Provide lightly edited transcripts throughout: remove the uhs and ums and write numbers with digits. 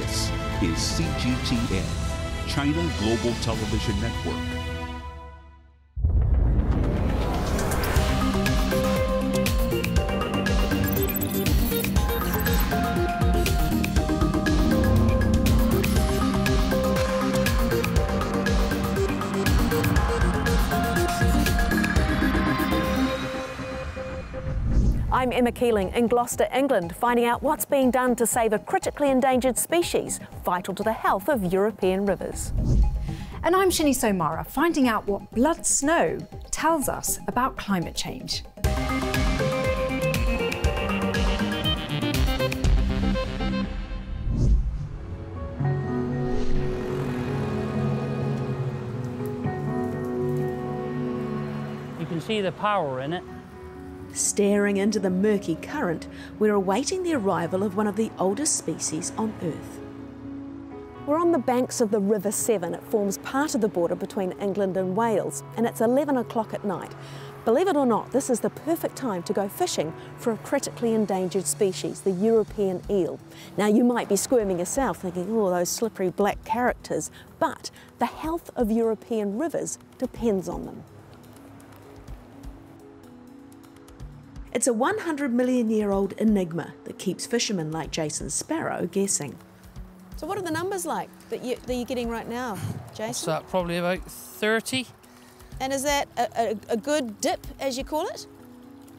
This is CGTN, China Global Television Network. I'm Emma Keeling in Gloucester, England, finding out what's being done to save a critically endangered species vital to the health of European rivers. And I'm Shinnie Somara, finding out what blood snow tells us about climate change. You can see the power in it. Staring into the murky current, we're awaiting the arrival of one of the oldest species on Earth. We're on the banks of the River Severn. It forms part of the border between England and Wales, and it's 11 o'clock at night. Believe it or not, this is the perfect time to go fishing for a critically endangered species, the European eel. Now, you might be squirming yourself thinking, oh, those slippery black characters, but the health of European rivers depends on them. It's a 100-million-year-old enigma that keeps fishermen like Jason Sparrow guessing. So what are the numbers like that you're getting right now, Jason? It's probably about 30. And is that a good dip, as you call it?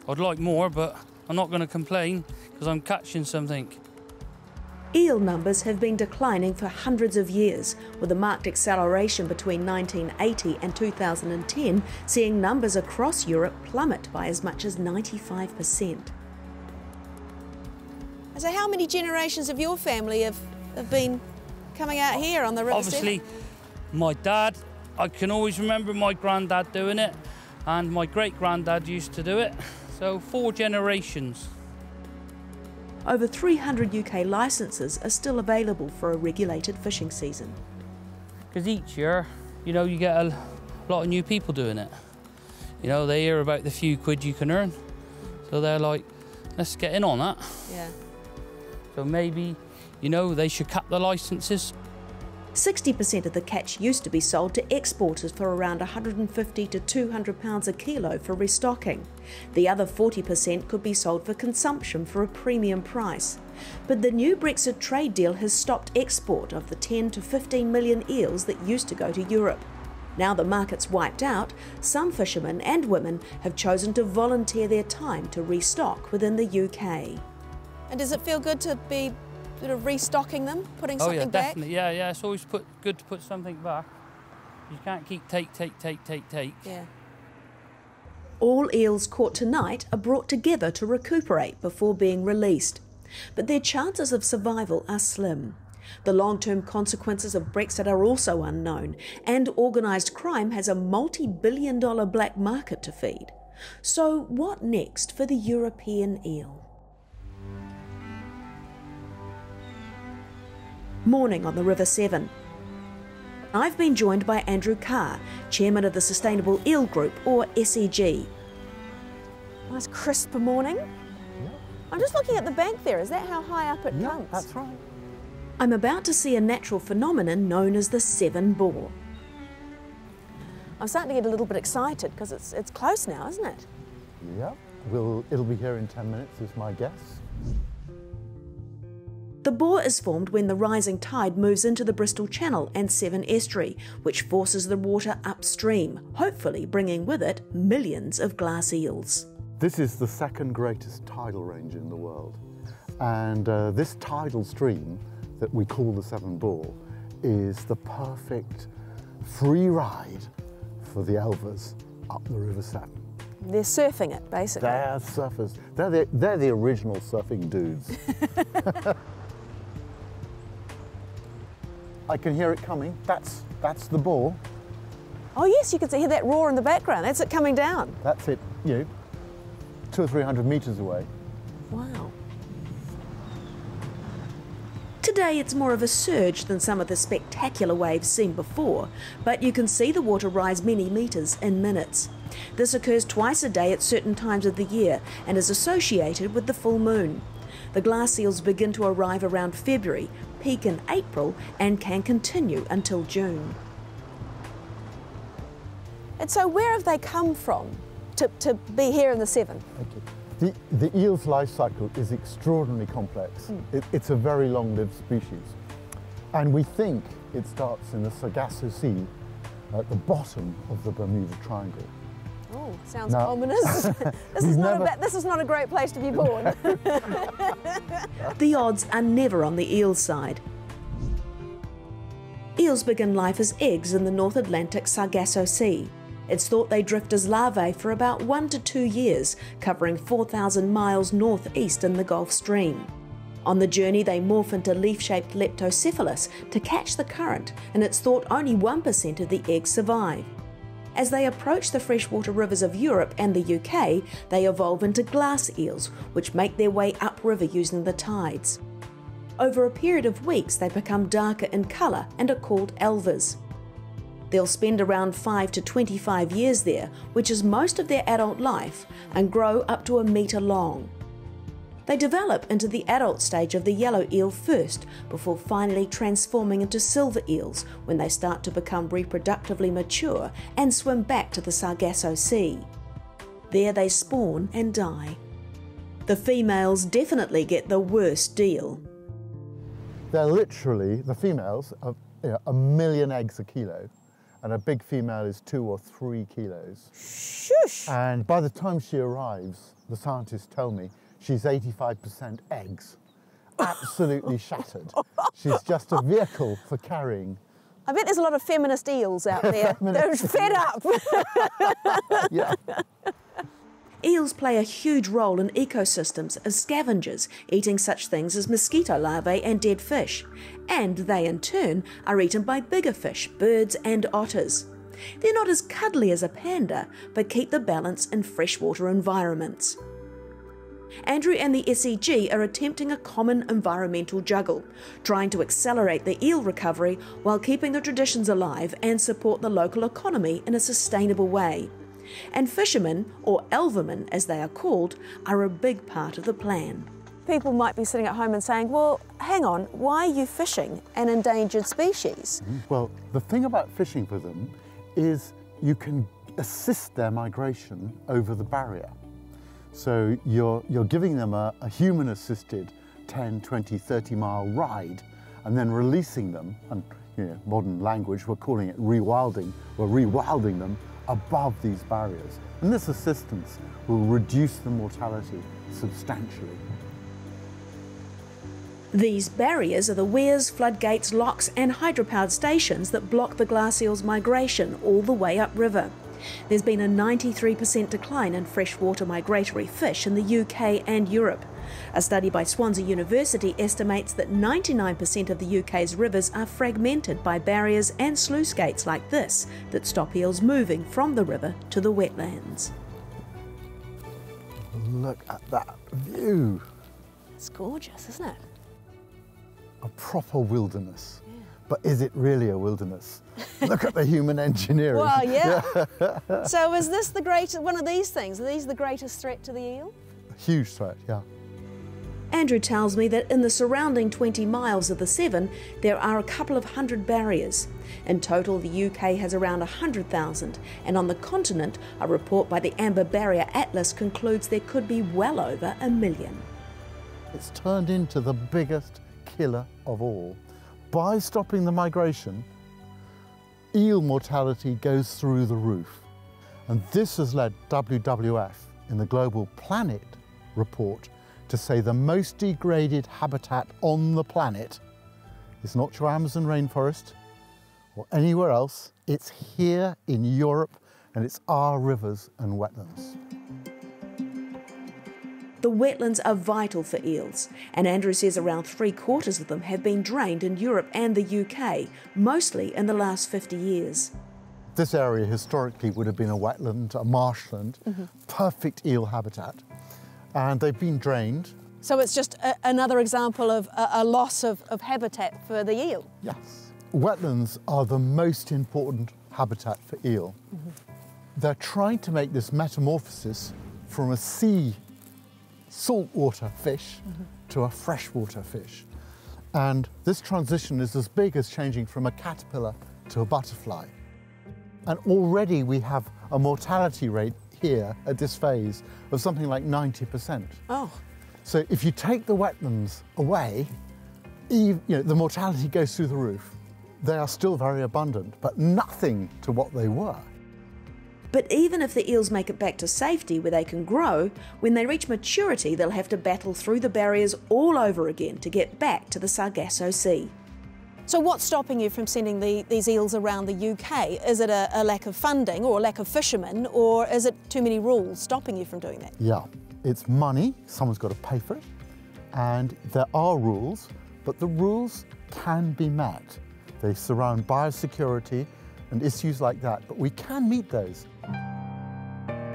I'd like more, but I'm not going to complain because I'm catching something. Eel numbers have been declining for hundreds of years, with a marked acceleration between 1980 and 2010, seeing numbers across Europe plummet by as much as 95%. So how many generations of your family have been coming out here on the River Severn? Obviously, my dad. I can always remember my granddad doing it, and my great-granddad used to do it. So 4 generations. Over 300 UK licences are still available for a regulated fishing season. Because each year, you know, you get a lot of new people doing it. You know, they hear about the few quid you can earn. So they're like, let's get in on that. Yeah. So maybe, you know, they should cap the licences. 60% of the catch used to be sold to exporters for around £150 to £200 a kilo for restocking. The other 40% could be sold for consumption for a premium price. But the new Brexit trade deal has stopped export of the 10 to 15 million eels that used to go to Europe. Now the market's wiped out, some fishermen and women have chosen to volunteer their time to restock within the UK. And does it feel good to be sort of restocking them, putting something back? Oh yeah, definitely. Yeah, yeah. It's always good to put something back. You can't keep take. Yeah. All eels caught tonight are brought together to recuperate before being released, but their chances of survival are slim. The long-term consequences of Brexit are also unknown, and organised crime has a multi-billion-dollar black market to feed. So what next for the European eel? Morning on the River Severn. I've been joined by Andrew Carr, chairman of the Sustainable Eel Group, or SEG. Nice crisp morning. Yep. I'm just looking at the bank there. Is that how high up it comes? That's right. I'm about to see a natural phenomenon known as the Severn Bore. I'm starting to get a little bit excited because it's close now, isn't it? Yeah, it'll be here in 10 minutes is my guess. The bore is formed when the rising tide moves into the Bristol Channel and Severn Estuary, which forces the water upstream, hopefully bringing with it millions of glass eels. This is the second greatest tidal range in the world, and this tidal stream that we call the Severn Bore is the perfect free ride for the elvers up the River Severn. They're surfing it, basically. They're surfers. They're the original surfing dudes. I can hear it coming. That's the bore. Oh yes, you can hear that roar in the background. That's it coming down. That's it, you know, 200 or 300 metres away. Wow. Today it's more of a surge than some of the spectacular waves seen before, but you can see the water rise many metres in minutes. This occurs twice a day at certain times of the year and is associated with the full moon. The glass eels begin to arrive around February, peak in April and can continue until June. And so where have they come from to be here in the Severn? The eel's life cycle is extraordinarily complex. It's a very long-lived species. And we think it starts in the Sargasso Sea at the bottom of the Bermuda Triangle. Oh, sounds now, ominous. This is not a great place to be born. The odds are never on the eel side. Eels begin life as eggs in the North Atlantic Sargasso Sea. It's thought they drift as larvae for about 1 to 2 years, covering 4,000 miles northeast in the Gulf Stream. On the journey, they morph into leaf-shaped leptocephalus to catch the current, and it's thought only 1% of the eggs survive. As they approach the freshwater rivers of Europe and the UK, they evolve into glass eels, which make their way upriver using the tides. Over a period of weeks, they become darker in colour and are called alvars. They'll spend around 5 to 25 years there, which is most of their adult life, and grow up to a metre long. They develop into the adult stage of the yellow eel first, before finally transforming into silver eels when they start to become reproductively mature and swim back to the Sargasso Sea. There they spawn and die. The females definitely get the worst deal. They're literally, the females, are, a million eggs a kilo, and a big female is 2 or 3 kilos. Shush! And by the time she arrives, the scientists tell me, she's 85% eggs, absolutely shattered. She's just a vehicle for carrying. I bet there's a lot of feminist eels out there. They're fed up. Yeah. Eels play a huge role in ecosystems as scavengers, eating such things as mosquito larvae and dead fish. And they, in turn, are eaten by bigger fish, birds and otters. They're not as cuddly as a panda, but keep the balance in freshwater environments. Andrew and the SEG are attempting a common environmental juggle, trying to accelerate the eel recovery while keeping the traditions alive and support the local economy in a sustainable way. And fishermen, or alvermen as they are called, are a big part of the plan. People might be sitting at home and saying, well, hang on, why are you fishing an endangered species? Well, the thing about fishing for them is you can assist their migration over the barrier. So you're giving them a human-assisted 10, 20, 30-mile ride and then releasing them, and modern language, we're calling it rewilding, we're rewilding them above these barriers. And this assistance will reduce the mortality substantially. These barriers are the weirs, floodgates, locks and hydropowered stations that block the glass eel's migration all the way upriver. There's been a 93% decline in freshwater migratory fish in the UK and Europe. A study by Swansea University estimates that 99% of the UK's rivers are fragmented by barriers and sluice gates like this that stop eels moving from the river to the wetlands. Look at that view. It's gorgeous, isn't it? A proper wilderness. But is it really a wilderness? Look at the human engineering. Well, yeah. So is this the greatest, one of these things, are these the greatest threat to the eel? A huge threat, yeah. Andrew tells me that in the surrounding 20 miles of the Severn, there are a couple of hundred barriers. In total, the UK has around 100,000, and on the continent, a report by the Amber Barrier Atlas concludes there could be well over 1 million. It's turned into the biggest killer of all. By stopping the migration, eel mortality goes through the roof. And this has led WWF, in the Global Planet report, to say the most degraded habitat on the planet is not your Amazon rainforest or anywhere else. It's here in Europe, and it's our rivers and wetlands. The wetlands are vital for eels, and Andrew says around 3/4 of them have been drained in Europe and the UK, mostly in the last 50 years. This area historically would have been a wetland, a marshland, perfect eel habitat, and they've been drained. So it's just another example of a loss of habitat for the eel? Yes. Wetlands are the most important habitat for eel. They're trying to make this metamorphosis from a sea saltwater fish to a freshwater fish. And this transition is as big as changing from a caterpillar to a butterfly. And already we have a mortality rate here at this phase of something like 90%. Oh. So if you take the wetlands away, even, you know, the mortality goes through the roof. They are still very abundant, but nothing to what they were. But even if the eels make it back to safety where they can grow, when they reach maturity they'll have to battle through the barriers all over again to get back to the Sargasso Sea. So what's stopping you from sending these eels around the UK? Is it a lack of funding or a lack of fishermen, or is it too many rules stopping you from doing that? Yeah, it's money, someone's got to pay for it, and there are rules, but the rules can be met. They surround biosecurity and issues like that, but we can meet those.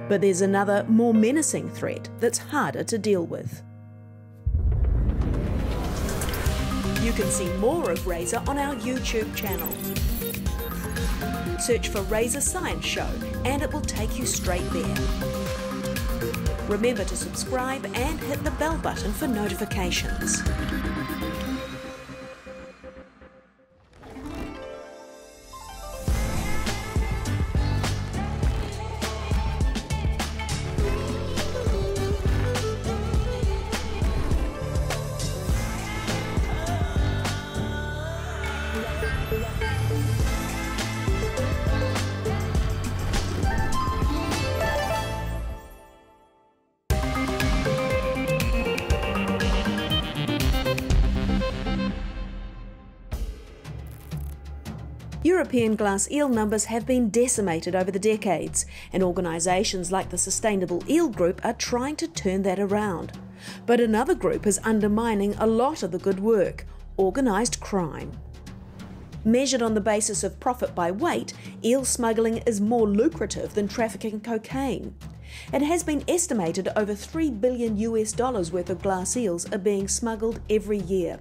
But there's another, more menacing threat that's harder to deal with. You can see more of RAZOR on our YouTube channel. Search for RAZOR Science Show and it will take you straight there. Remember to subscribe and hit the bell button for notifications. European glass eel numbers have been decimated over the decades, and organisations like the Sustainable Eel Group are trying to turn that around. But another group is undermining a lot of the good work: organised crime. Measured on the basis of profit by weight, eel smuggling is more lucrative than trafficking cocaine. It has been estimated over $3 billion worth of glass eels are being smuggled every year.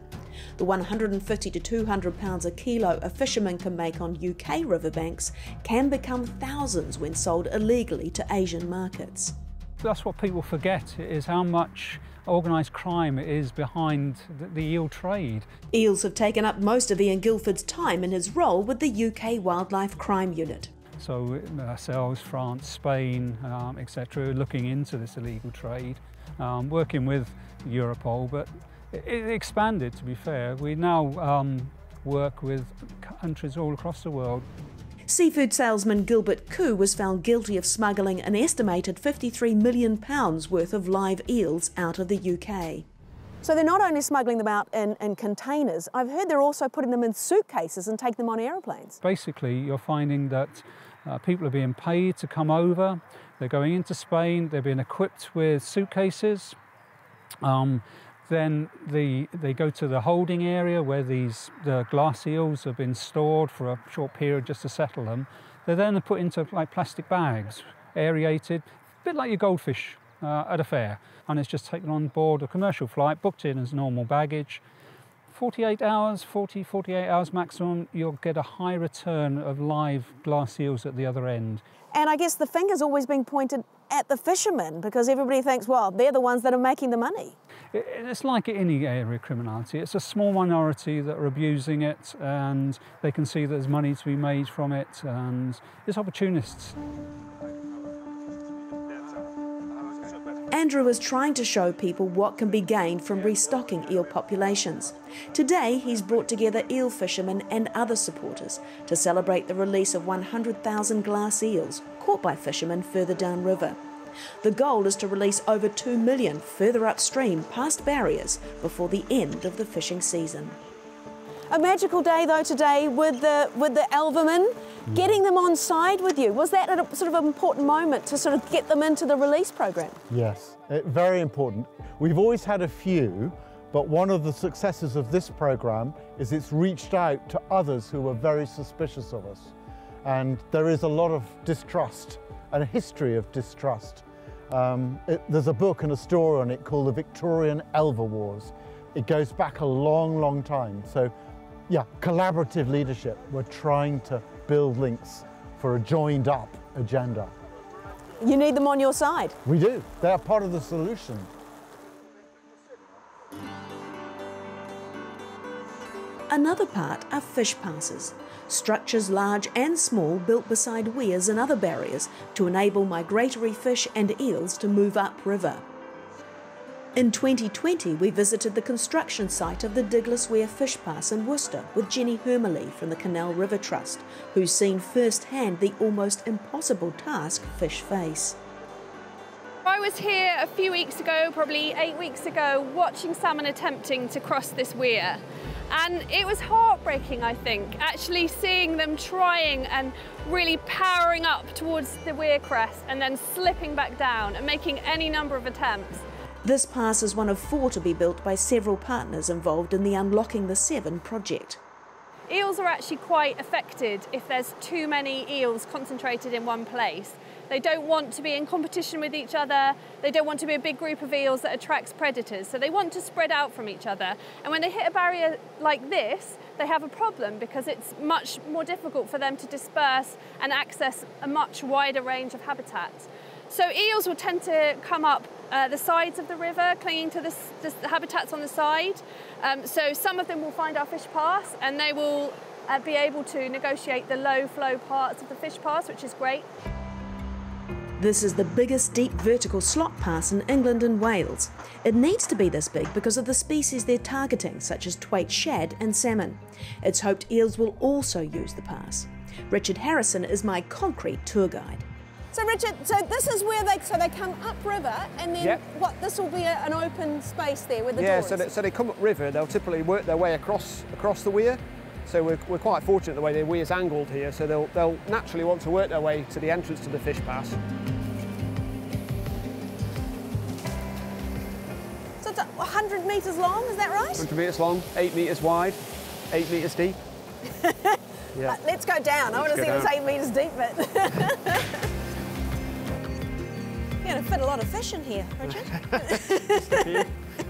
The 150 to 200 pounds a kilo a fisherman can make on UK riverbanks can become thousands when sold illegally to Asian markets. That's what people forget, is how much organised crime is behind the eel trade. Eels have taken up most of Ian Gilford's time in his role with the UK Wildlife Crime Unit. So ourselves, France, Spain, etc., looking into this illegal trade, working with Europol, but it expanded, to be fair. We now work with countries all across the world. Seafood salesman Gilbert Koo was found guilty of smuggling an estimated £53 million worth of live eels out of the UK. So they're not only smuggling them out in containers, I've heard they're also putting them in suitcases and taking them on aeroplanes. Basically, you're finding that people are being paid to come over. They're going into Spain, they're being equipped with suitcases. Then they go to the holding area where the glass eels have been stored for a short period just to settle them. They're then put into like plastic bags, aerated, a bit like your goldfish at a fair. And it's just taken on board a commercial flight, booked in as normal baggage. 48 hours maximum, you'll get a high return of live glass eels at the other end. And I guess the finger's always been pointed at the fishermen, because everybody thinks, well, they're the ones that are making the money. It's like any area of criminality. It's a small minority that are abusing it, and they can see that there's money to be made from it, and it's opportunists. Andrew is trying to show people what can be gained from restocking eel populations. Today, he's brought together eel fishermen and other supporters to celebrate the release of 100,000 glass eels caught by fishermen further downriver. The goal is to release over 2 million further upstream past barriers before the end of the fishing season. A magical day though today with the aldermen, getting them on side with you. Was that a sort of an important moment to sort of get them into the release program? Yes, very important. We've always had a few, but one of the successes of this program is it's reached out to others who were very suspicious of us. And there is a lot of distrust and a history of distrust. There's a book and a story on it called The Victorian Elver Wars. It goes back a long, long time. So yeah, collaborative leadership. We're trying to build links for a joined-up agenda. You need them on your side. We do. They are part of the solution. Another part are fish passes, structures large and small built beside weirs and other barriers to enable migratory fish and eels to move upriver. In 2020, we visited the construction site of the Douglas Weir Fish Pass in Worcester with Jenny Hermalee from the Canal River Trust, who's seen firsthand the almost impossible task fish face. I was here a few weeks ago, probably 8 weeks ago, watching salmon attempting to cross this weir. And it was heartbreaking, I think, actually seeing them trying and really powering up towards the weir crest and then slipping back down and making any number of attempts. This pass is one of four to be built by several partners involved in the Unlocking the Severn project. Eels are actually quite affected if there's too many eels concentrated in one place. They don't want to be in competition with each other. They don't want to be a big group of eels that attracts predators. So they want to spread out from each other. And when they hit a barrier like this, they have a problem because it's much more difficult for them to disperse and access a much wider range of habitats. So eels will tend to come up the sides of the river, clinging to the habitats on the side. So some of them will find our fish pass and they will be able to negotiate the low flow parts of the fish pass, which is great. This is the biggest deep vertical slot pass in England and Wales. It needs to be this big because of the species they're targeting, such as Twaite shad and salmon. It's hoped eels will also use the pass. Richard Harrison is my concrete tour guide. So Richard, this is where they come upriver and then what, this will be an open space there with the doors? Yeah, so they come upriver, they'll typically work their way across the weir. So we're quite fortunate the way the weir's angled here, so they'll naturally want to work their way to the entrance to the fish pass. So it's 100 metres long, is that right? 100 metres long, 8 metres wide, 8 metres deep. Yeah. Let's go down, I want to see this 8 metres deep bit. You're going to fit a lot of fish in here, Richard. Just a few,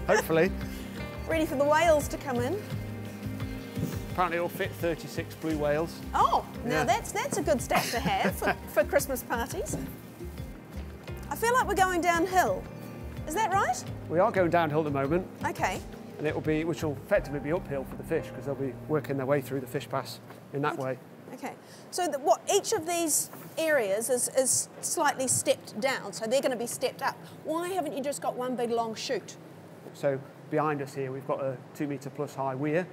hopefully. Ready for the whales to come in. Apparently it'll fit 36 blue whales. Oh, now that's a good stat to have for Christmas parties. I feel like we're going downhill. Is that right? We are going downhill at the moment. Okay. And it'll be, which will effectively be uphill for the fish because they'll be working their way through the fish pass in that way. Okay. So what each of these areas is slightly stepped down, so they're going to be stepped up. Why haven't you just got one big long chute? So behind us here we've got a 2 metre plus high weir.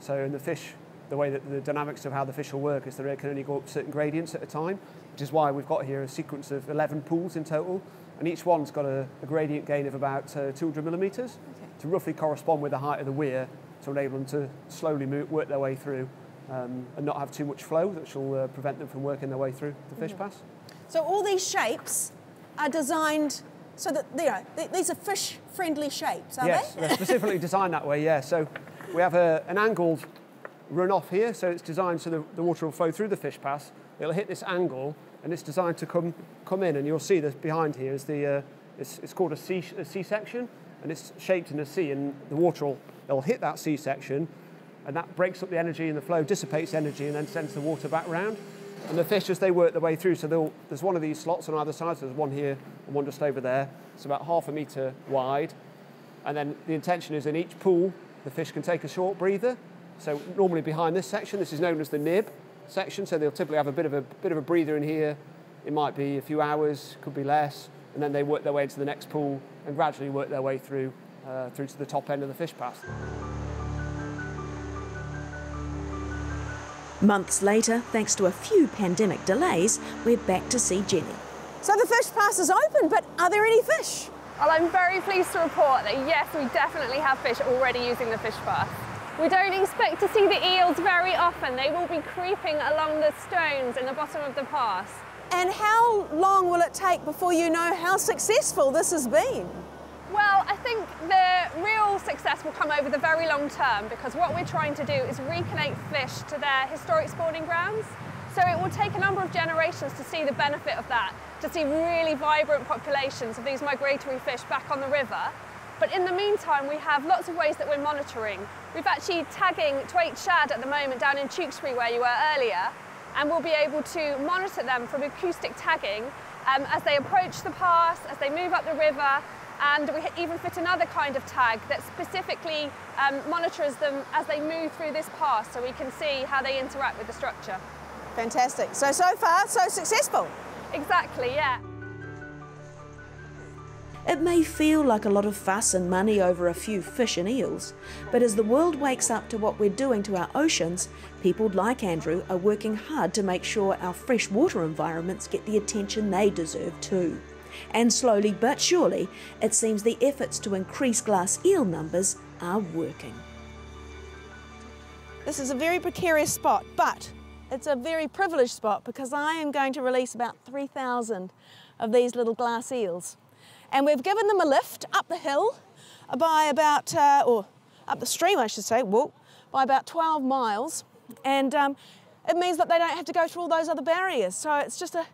So in the fish, the way that the dynamics of how the fish will work is they can only go up certain gradients at a time, which is why we've got here a sequence of 11 pools in total, and each one's got a gradient gain of about 200 millimetres to roughly correspond with the height of the weir to enable them to slowly work their way through and not have too much flow, which will prevent them from working their way through the fish pass. So all these shapes are designed so that, you know, these are fish-friendly shapes, are they? Yes, they're specifically designed that way, yeah. So we have an angled runoff here, so it's designed so the water will flow through the fish pass. It'll hit this angle, and it's designed to come in. And you'll see that behind here is the it's called a C section, and it's shaped in a C. And the water will hit that C section, and that breaks up the energy in the flow, dissipates energy, and then sends the water back round. And the fish, as they work their way through, so there's one of these slots on either side. So there's one here and one just over there. It's about half a metre wide, and then the intention is in each pool, the fish can take a short breather. So normally behind this section, this is known as the nib section. So they'll typically have a bit of a breather in here. It might be a few hours, could be less, and then they work their way into the next pool and gradually work their way through to the top end of the fish pass. Months later, thanks to a few pandemic delays, we're back to see Jenny. So the fish pass is open, but are there any fish? Well, I'm very pleased to report that yes, we definitely have fish already using the fish pass. We don't expect to see the eels very often. They will be creeping along the stones in the bottom of the pass. And how long will it take before you know how successful this has been? Well, I think the real success will come over the very long term because what we're trying to do is reconnect fish to their historic spawning grounds. So it will take a number of generations to see the benefit of that, to see really vibrant populations of these migratory fish back on the river. But in the meantime, we have lots of ways that we're monitoring. We've actually tagging Twaite shad at the moment down in Tewkesbury where you were earlier, and we'll be able to monitor them from acoustic tagging as they approach the pass, as they move up the river, And we even fit another kind of tag that specifically monitors them as they move through this pass, so we can see how they interact with the structure. Fantastic. So far, so successful. Exactly, yeah. It may feel like a lot of fuss and money over a few fish and eels, but as the world wakes up to what we're doing to our oceans, people like Andrew are working hard to make sure our freshwater environments get the attention they deserve too. And slowly but surely, it seems the efforts to increase glass eel numbers are working. This is a very precarious spot, but it's a very privileged spot because I am going to release about 3,000 of these little glass eels. And we've given them a lift up the hill by about, or up the stream I should say, whoa, by about 12 miles. And it means that they don't have to go through all those other barriers. So it's just a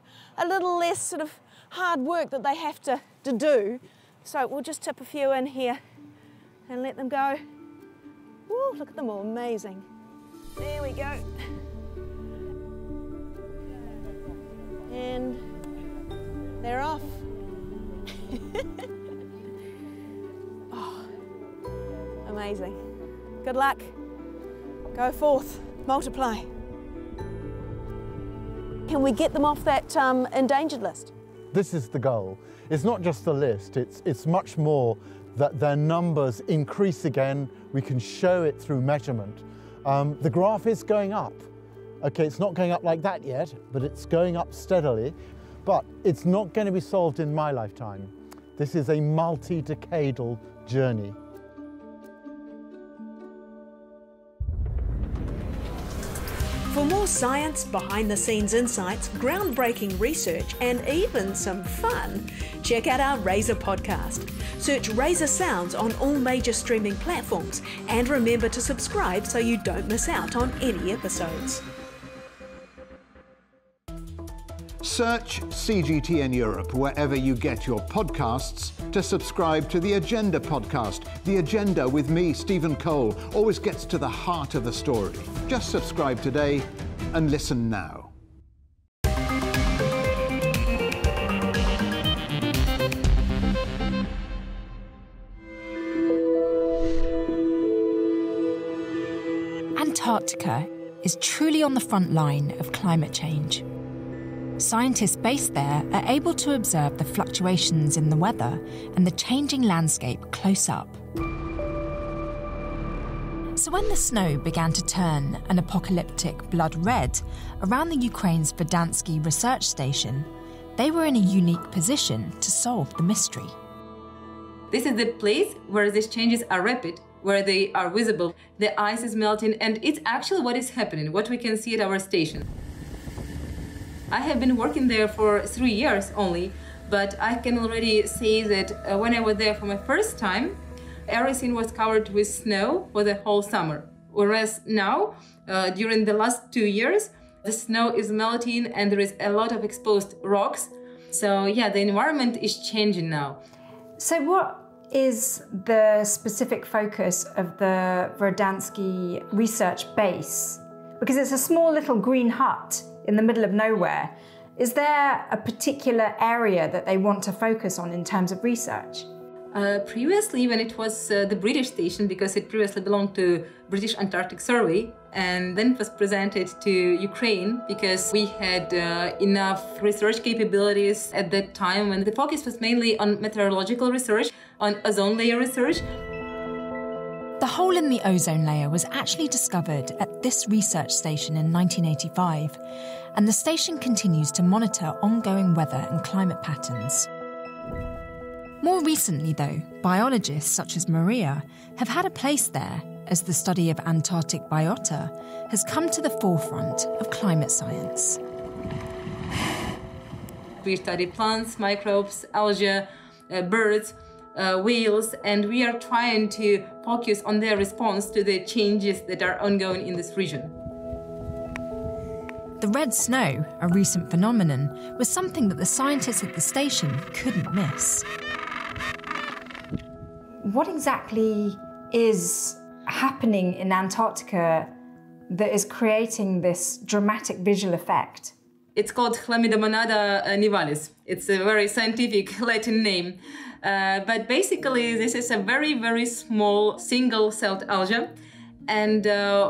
little less sort of hard work that they have to do. So we'll just tip a few in here and let them go. Woo, look at them all, amazing. There we go. And they're off. Oh, amazing. Good luck. Go forth, multiply. Can we get them off that endangered list? This is the goal. It's not just the list, it's much more that their numbers increase again. We can show it through measurement. The graph is going up. Okay, it's not going up like that yet, but it's going up steadily. But it's not going to be solved in my lifetime. This is a multi-decadal journey. For more science, behind-the-scenes insights, groundbreaking research, and even some fun, check out our RAZOR podcast. Search RAZOR Sounds on all major streaming platforms, and remember to subscribe so you don't miss out on any episodes. Search CGTN Europe wherever you get your podcasts to subscribe to The Agenda podcast. The Agenda with me, Stephen Cole, always gets to the heart of the story. Just subscribe today and listen now. Antarctica is truly on the front line of climate change. Scientists based there are able to observe the fluctuations in the weather and the changing landscape close up. So when the snow began to turn an apocalyptic blood red around the Ukraine's Verdansky research station, they were in a unique position to solve the mystery. This is the place where these changes are rapid, where they are visible. The ice is melting, and it's actually what is happening, what we can see at our station. I have been working there for 3 years only, but I can already say that when I was there for my first time, everything was covered with snow for the whole summer. Whereas now, during the last 2 years, the snow is melting and there is a lot of exposed rocks. So yeah, the environment is changing now. So what is the specific focus of the Verdansky research base? Because it's a small little green hut in the middle of nowhere. Is there a particular area that they want to focus on in terms of research? Previously, when it was the British station, because it previously belonged to British Antarctic Survey, and then it was presented to Ukraine because we had enough research capabilities at that time, and the focus was mainly on meteorological research, on ozone layer research. The hole in the ozone layer was actually discovered at this research station in 1985, and the station continues to monitor ongoing weather and climate patterns. More recently, though, biologists such as Maria have had a place there as the study of Antarctic biota has come to the forefront of climate science. We study plants, microbes, algae, birds, whales, and we are trying to focus on their response to the changes that are ongoing in this region. The red snow, a recent phenomenon, was something that the scientists at the station couldn't miss. What exactly is happening in Antarctica that is creating this dramatic visual effect? It's called Chlamydomonas nivalis. It's a very scientific Latin name. But basically, this is a very, very small single-celled algae. And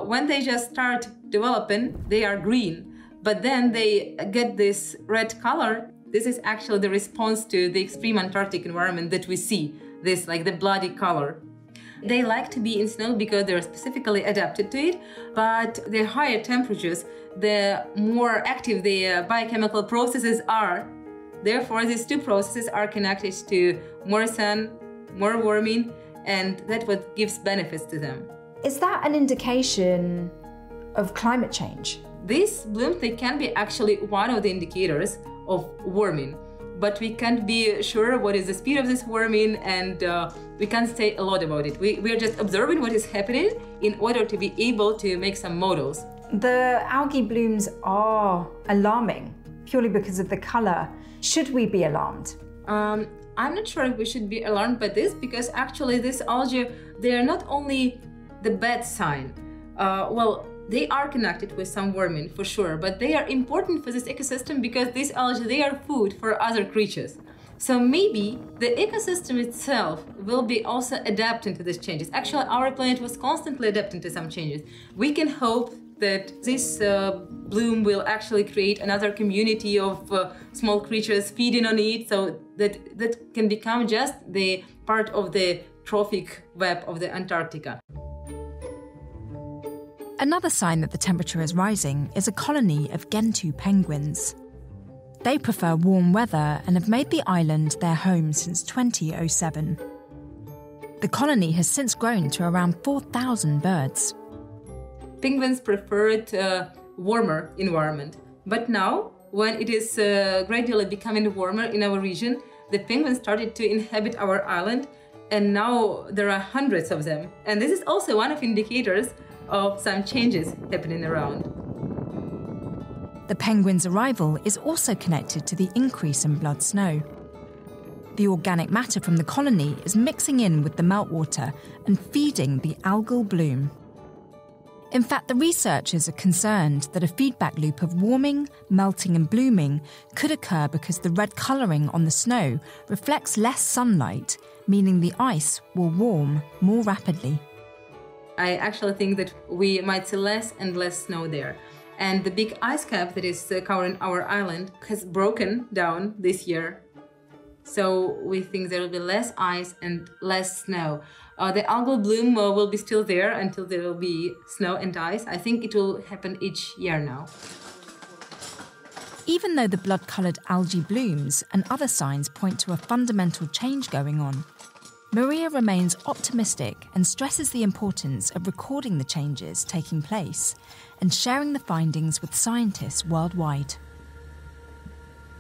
when they just start developing, they are green. But then they get this red color. This is actually the response to the extreme Antarctic environment that we see, this like the bloody color. They like to be in snow because they're specifically adapted to it, but the higher temperatures, the more active the biochemical processes are. Therefore, these two processes are connected to more sun, more warming, and that's what gives benefits to them. Is that an indication of climate change? These blooms, they can be actually one of the indicators of warming, but we can't be sure what is the speed of this warming, and we can't say a lot about it. We are just observing what is happening in order to be able to make some models. The algae blooms are alarming purely because of the color. Should we be alarmed? I'm not sure if we should be alarmed by this, because actually this algae, they are not only the bad sign. Well, they are connected with some warming for sure, but they are important for this ecosystem because these algae, they are food for other creatures. So maybe the ecosystem itself will be also adapting to these changes. Actually, our planet was constantly adapting to some changes. We can hope that this bloom will actually create another community of small creatures feeding on it, so that can become just the part of the trophic web of the Antarctica. Another sign that the temperature is rising is a colony of Gentoo penguins. They prefer warm weather and have made the island their home since 2007. The colony has since grown to around 4,000 birds. Penguins preferred warmer environment, but now, when it is gradually becoming warmer in our region, the penguins started to inhabit our island, and now there are hundreds of them. And this is also one of the indicators of some changes happening around. The penguins' arrival is also connected to the increase in blood snow. The organic matter from the colony is mixing in with the meltwater and feeding the algal bloom. In fact, the researchers are concerned that a feedback loop of warming, melting and blooming could occur because the red colouring on the snow reflects less sunlight, meaning the ice will warm more rapidly. I actually think that we might see less and less snow there. And the big ice cap that is covering our island has broken down this year. So we think there will be less ice and less snow. The algal bloom will be still there until there will be snow and ice. I think it will happen each year now. Even though the blood-coloured algae blooms and other signs point to a fundamental change going on, Maria remains optimistic and stresses the importance of recording the changes taking place and sharing the findings with scientists worldwide.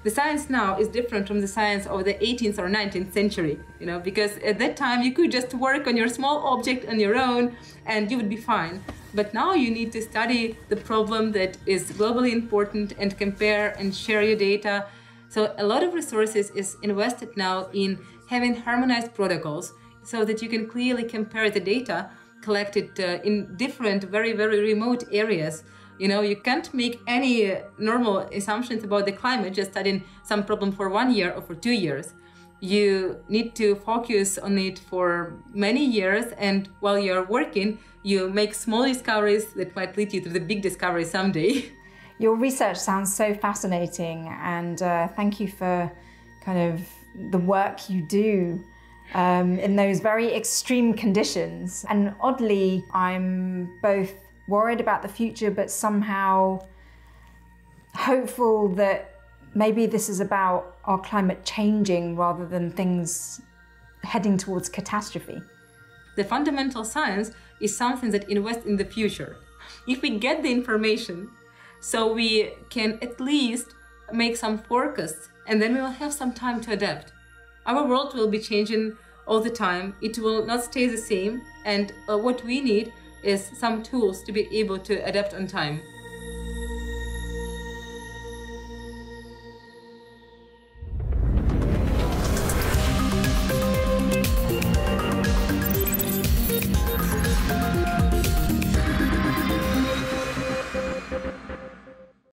The science now is different from the science of the 18th or 19th century, you know, because at that time you could just work on your small object on your own and you would be fine. But now you need to study the problem that is globally important and compare and share your data. So a lot of resources is invested now in having harmonized protocols so that you can clearly compare the data collected in different, very, very remote areas. You know, you can't make any normal assumptions about the climate just studying some problem for 1 year or for 2 years. You need to focus on it for many years, and while you're working, you make small discoveries that might lead you to the big discovery someday. Your research sounds so fascinating, and thank you for kind of the work you do in those very extreme conditions. And oddly, I'm both worried about the future, but somehow hopeful that maybe this is about our climate changing rather than things heading towards catastrophe. The fundamental science is something that invests in the future. If we get the information, so we can at least make some forecasts, and then we will have some time to adapt. Our world will be changing all the time. It will not stay the same. And what we need is some tools to be able to adapt on time.